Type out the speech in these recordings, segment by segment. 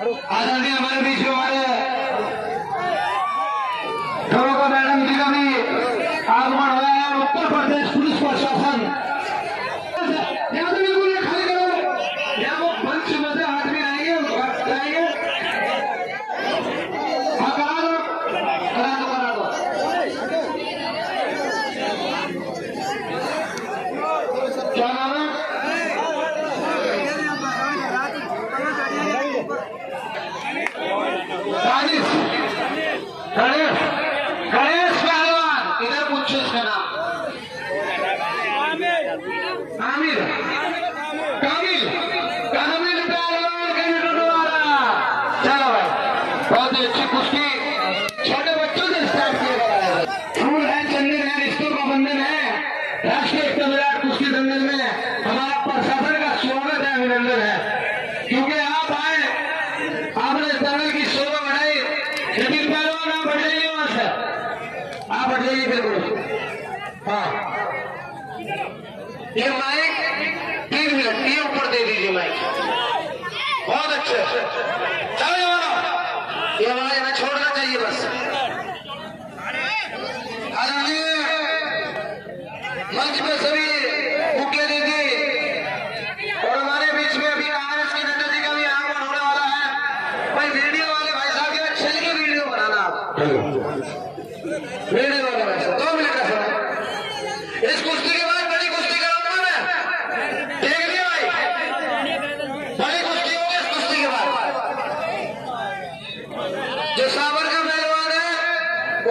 आजादी हमारे बीच में हमारे ठोको मैडम जी का भी आगमन हुआ है। उत्तर प्रदेश पुलिस प्रशासन यहाँ तो बिल्कुल ये खाली करो, यहाँ वो पंच में से आदमी आएंगे जाएंगे। हाँ करा दो। क्या नाम है? गणेश पहलवान, इधर पूछो उसका नाम। आमिर कामिल कामिल पहलवान के नीचे आ रहा। चलो भाई, बहुत अच्छी कुश्ती छोटे बच्चों से स्टार्ट किया जा रहा है। फूल है, चंदन है, रिश्तों का बंधन है। राष्ट्रीय एकता विराट कुश्ती दंगल में हमारा प्रशासन का स्वागत है, अभिनंदन है, क्योंकि आप आए, आपने इस दंगल की शोभा बढ़ाई। लेकिन पहलवान आप बढ़ जाइए, वहां से आप बढ़ जाइए बिल्कुल। हाँ ये माइक 3 मिनट के ऊपर दे दीजिए माइक। बहुत अच्छे, चलो ये वाला यहाँ छोड़ना चाहिए बस। आजादी मंच पे सभी मुख्य दीदी और हमारे बीच में अभी कांग्रेस के नेता जी का भी आगमन होने वाला है। भाई वीडियो वाले भाई साहब के अच्छे लगे, वीडियो बनाना आप। वीडियो वाले भाई साहब 2 मिनट का समय। इस कुश्ती के बाद बड़ी कुश्ती कराऊंगा मैं, देख लिया भाई। बड़ी कुश्ती होगी इस कुश्ती के बाद। जो साबर का पहलवान है वो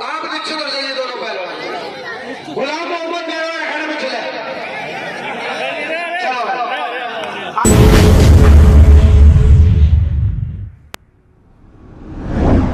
आप पीछे उतर जाइए दोनों पहलवान। गुलाम मोहम्मद पहलवान खड़े में चले। चलो भाई।